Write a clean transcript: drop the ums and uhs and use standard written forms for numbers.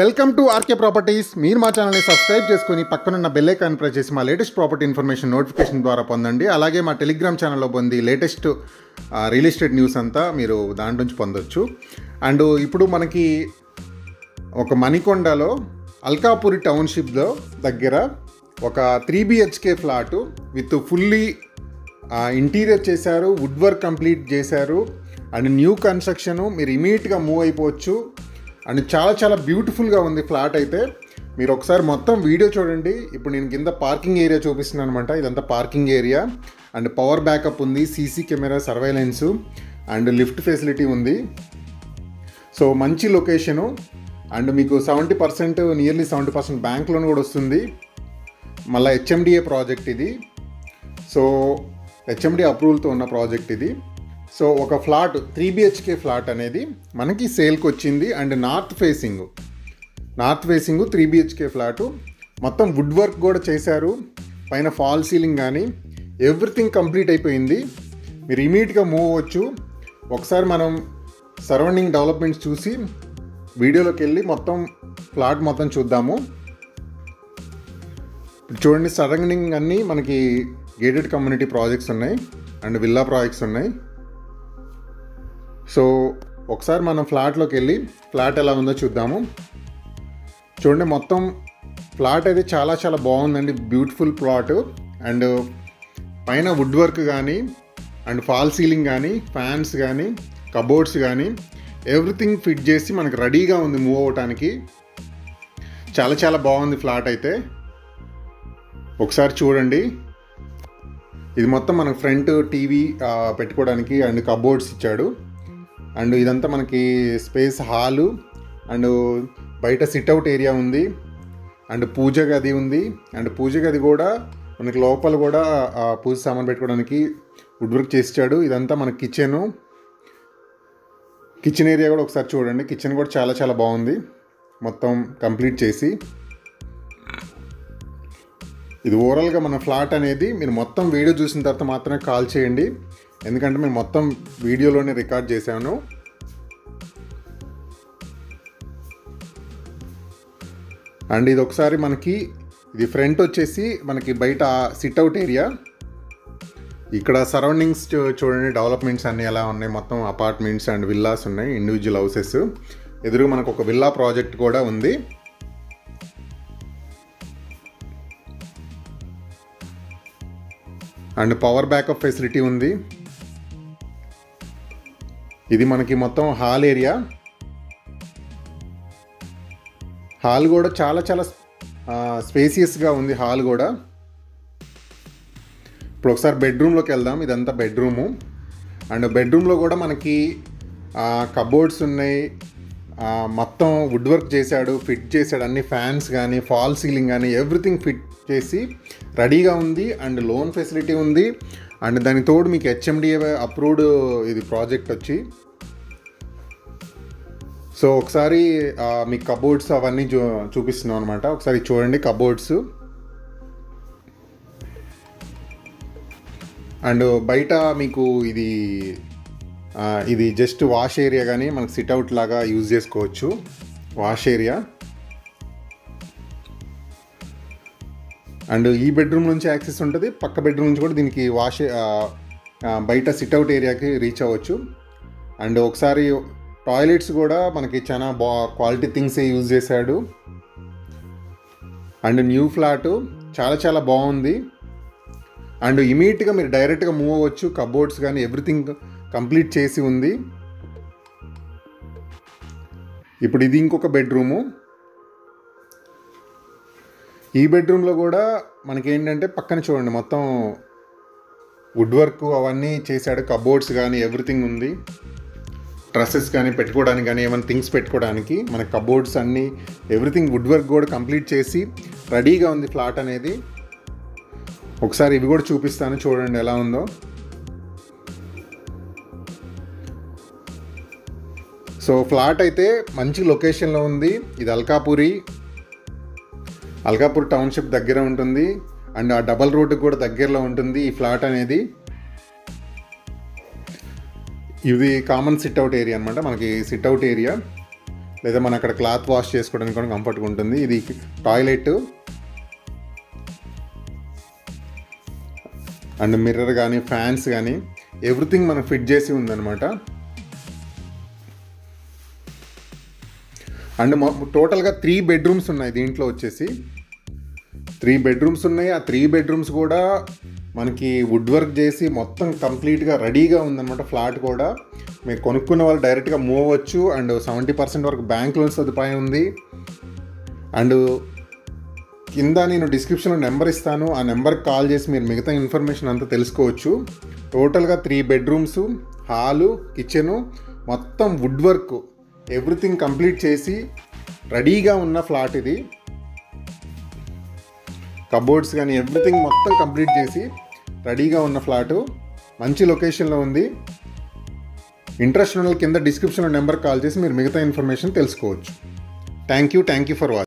Welcome to RK properties. మీరు మా ఛానల్ని సబ్స్క్రైబ్ చేసుకుని పక్కనున్న బెల్ ఐకాన్ ప్రెస్ చేసి మా లేటెస్ట్ ప్రాపర్టీ ఇన్ఫర్మేషన్ నోటిఫికేషన్ ద్వారా పొందండి. అలాగే మా టెలిగ్రామ్ ఛానల్లో పొంది లేటెస్ట్ రియల్ ఎస్టేట్ న్యూస్ అంతా మీరు దాని నుంచి పొందొచ్చు. అండ్ ఇప్పుడు మనకి ఒక మణికొండలో అల్కాపురి టౌన్షిప్లో దగ్గర ఒక 3 BHK flat with fully interior చేశారు, వుడ్ వర్క్ కంప్లీట్ చేశారు అండ్ న్యూ కన్స్ట్రక్షను. మీరు ఇమీడియట్గా మూవ్ అయిపోవచ్చు అండ్ చాలా బ్యూటిఫుల్గా ఉంది ఫ్లాట్. అయితే మీరు ఒకసారి మొత్తం వీడియో చూడండి. ఇప్పుడు నేను కింద పార్కింగ్ ఏరియా చూపిస్తున్నాను అనమాట. ఇదంతా parking area and power backup ఉంది, CC camera surveillance and lift facility ఉంది. సో మంచి లొకేషను అండ్ మీకు 70% నియర్లీ 70% బ్యాంక్ లోన్ కూడా వస్తుంది. మళ్ళీ HMDA ప్రాజెక్ట్ ఇది. సో HMDA అప్రూవల్తో ఉన్న ప్రాజెక్ట్ ఇది. సో ఒక ఫ్లాట్ 3 BHK ఫ్లాట్ అనేది మనకి సేల్కి వచ్చింది and north facing 3 BHK flat. మొత్తం వుడ్ వర్క్ కూడా చేశారు, పైన ఫాల్ సీలింగ్ కానీ ఎవ్రీథింగ్ కంప్లీట్ అయిపోయింది. మీరు ఇమీడియట్గా మూవ్ అవ్వచ్చు. ఒకసారి మనం సరౌండింగ్ డెవలప్మెంట్స్ చూసి వీడియోలోకి వెళ్ళి ఫ్లాట్ మొత్తం చూద్దాము. చూడండి, సరౌండింగ్ అన్నీ మనకి గేటెడ్ కమ్యూనిటీ ప్రాజెక్ట్స్ ఉన్నాయి అండ్ విల్లా ప్రాజెక్ట్స్ ఉన్నాయి. సో ఒకసారి మనం ఫ్లాట్లోకి వెళ్ళి ఫ్లాట్ ఎలా ఉందో చూద్దాము. చూడండి, మొత్తం ఫ్లాట్ అయితే చాలా బాగుందండి. బ్యూటిఫుల్ ప్లాట్ అండ్ పైన వుడ్ వర్క్ కానీ అండ్ ఫాల్ సీలింగ్ కానీ ఫ్యాన్స్ కానీ కబోర్డ్స్ కానీ ఎవ్రీథింగ్ ఫిట్ చేసి మనకు రెడీగా ఉంది మూవ్ అవ్వటానికి. చాలా బాగుంది ఫ్లాట్ అయితే. ఒకసారి చూడండి, ఇది మొత్తం మనకు ఫ్రంట్ టీవీ పెట్టుకోవడానికి అండ్ కబోర్డ్స్ ఇచ్చాడు. అండ్ ఇదంతా మనకి స్పేస్ హాలు అండ్ బయట సిట్అవుట్ ఏరియా ఉంది అండ్ పూజ గది ఉంది. అండ్ పూజ గది కూడా మనకి లోపల కూడా పూజ సామాన్ పెట్టుకోవడానికి వుడ్ వర్క్ చేసిచ్చాడు. ఇదంతా మన కిచెన్ ఏరియా కూడా ఒకసారి చూడండి. కిచెన్ కూడా చాలా బాగుంది మొత్తం కంప్లీట్ చేసి. ఇది ఓవరాల్గా మన ఫ్లాట్ అనేది. మీరు మొత్తం వీడియో చూసిన తర్వాత మాత్రమే కాల్ చేయండి, ఎందుకంటే మేము మొత్తం వీడియోలోనే రికార్డ్ చేశాను. అండ్ ఇది ఒకసారి మనకి ఇది ఫ్రంట్ వచ్చేసి మనకి బయట సిట్అవుట్ ఏరియా. ఇక్కడ సరౌండింగ్స్ చూడండి, డెవలప్మెంట్స్ అన్నీ ఎలా ఉన్నాయి. మొత్తం అపార్ట్మెంట్స్ అండ్ విల్లాస్ ఉన్నాయి, ఇండివిజువల్ హౌసెస్. ఎదురుగా మనకు ఒక విల్లా ప్రాజెక్ట్ కూడా ఉంది. అండ్ పవర్ బ్యాకప్ ఫెసిలిటీ ఉంది. ఇది మనకి మొత్తం హాల్ ఏరియా. హాల్ కూడా చాలా స్పేసియస్గా ఉంది హాల్ కూడా. ఇప్పుడు ఒకసారి బెడ్రూమ్లోకి వెళ్దాం. ఇదంతా బెడ్రూము అండ్ బెడ్రూమ్లో కూడా మనకి కబోర్డ్స్ ఉన్నాయి. మొత్తం వుడ్ వర్క్ చేశాడు, ఫిట్ చేశాడు. అన్ని ఫ్యాన్స్ కానీ ఫాల్ సీలింగ్ కానీ ఎవ్రీథింగ్ ఫిట్ చేసి రెడీగా ఉంది. అండ్ లోన్ ఫెసిలిటీ ఉంది అండ్ దానికి తోడు మీకు HMDA అప్రూవ్డ్ ఇది ప్రాజెక్ట్ వచ్చి. సో ఒకసారి మీకు కబోర్డ్స్ అవన్నీ చూపిస్తున్నాం అనమాట. ఒకసారి చూడండి కబోర్డ్స్. అండ్ బయట మీకు ఇది జస్ట్ వాష్ ఏరియా కానీ మనకు సిట్అవుట్ లాగా యూజ్ చేసుకోవచ్చు వాష్ ఏరియా. అండ్ ఈ బెడ్రూమ్ నుంచి యాక్సెస్ ఉంటుంది, పక్క బెడ్రూమ్ నుంచి కూడా దీనికి వాష్ బయట సిట్అవుట్ ఏరియాకి రీచ్ అవ్వచ్చు. అండ్ ఒకసారి టాయిలెట్స్ కూడా మనకి చాలా క్వాలిటీ థింగ్సే యూజ్ చేశాడు. అండ్ న్యూ ఫ్లాటు చాలా బాగుంది. అండ్ ఇమీడియట్గా మీరు డైరెక్ట్గా మూవ్ అవ్వచ్చు. కబోర్డ్స్ కానీ ఎవ్రీథింగ్ కంప్లీట్ చేసి ఉంది. ఇప్పుడు ఇది ఇంకొక బెడ్రూము. ఈ బెడ్రూమ్లో కూడా మనకి ఏంటంటే పక్కన చూడండి మొత్తం వుడ్ వర్క్ అవన్నీ చేశాడు. కబోర్డ్స్ కానీ ఎవ్రీథింగ్ ఉంది. డ్రెస్సెస్ కానీ పెట్టుకోవడానికి కానీ ఏమైనా థింగ్స్ పెట్టుకోవడానికి మన కబోర్డ్స్ అన్నీ ఎవ్రీథింగ్ వుడ్ వర్క్ కూడా కంప్లీట్ చేసి రెడీగా ఉంది ఫ్లాట్ అనేది. ఒకసారి ఇవి కూడా చూపిస్తాను, చూడండి ఎలా ఉందో. సో ఫ్లాట్ అయితే మంచి లొకేషన్లో ఉంది. ఇది అల్కాపూర్ టౌన్షిప్ దగ్గర ఉంటుంది అండ్ ఆ డబల్ రోడ్డుకు కూడా దగ్గరలో ఉంటుంది ఈ ఫ్లాట్ అనేది. ఇది కామన్ సిట్అవుట్ ఏరియా అనమాట, మనకి సిట్అవుట్ ఏరియా. లేదా మనం అక్కడ క్లాత్ వాష్ చేసుకోవడానికి కూడా కంఫర్ట్గా ఉంటుంది. ఇది టాయిలెట్ అండ్ మిర్రర్ కానీ ఫ్యాన్స్ కానీ ఎవ్రీథింగ్ మనకు ఫిట్ చేసి ఉందన్నమాట. అండ్ టోటల్గా 3 బెడ్రూమ్స్ ఉన్నాయి దీంట్లో, వచ్చేసి 3 బెడ్రూమ్స్ ఉన్నాయి. ఆ 3 బెడ్రూమ్స్ కూడా మనకి వుడ్ వర్క్ చేసి మొత్తం కంప్లీట్గా రెడీగా ఉందన్నమాట. ఫ్లాట్ కూడా మీరు కొనుక్కున్న వాళ్ళు డైరెక్ట్గా మూవ్ అవ్వచ్చు. అండ్ 70% వరకు బ్యాంక్ లోన్స్ సదుపాయం ఉంది. అండ్ కింద నేను డిస్క్రిప్షన్లో నెంబర్ ఇస్తాను, ఆ నెంబర్కి కాల్ చేసి మీరు మిగతా ఇన్ఫర్మేషన్ అంతా తెలుసుకోవచ్చు. టోటల్గా 3 బెడ్రూమ్స్, హాలు, కిచెను, మొత్తం వుడ్ వర్క్ ఎవ్రీథింగ్ కంప్లీట్ చేసి రెడీగా ఉన్న ఫ్లాట్ ఇది. కబోర్డ్స్ కానీ ఎవ్రీథింగ్ మొత్తం కంప్లీట్ చేసి రెడీగా ఉన్న ఫ్లాటు మంచి లొకేషన్లో ఉంది. ఇంట్రెస్ట్ ఉన్న కింద డిస్క్రిప్షన్లో నెంబర్ కాల్ చేసి మీరు మిగతా ఇన్ఫర్మేషన్ తెలుసుకోవచ్చు. Thank you for watching.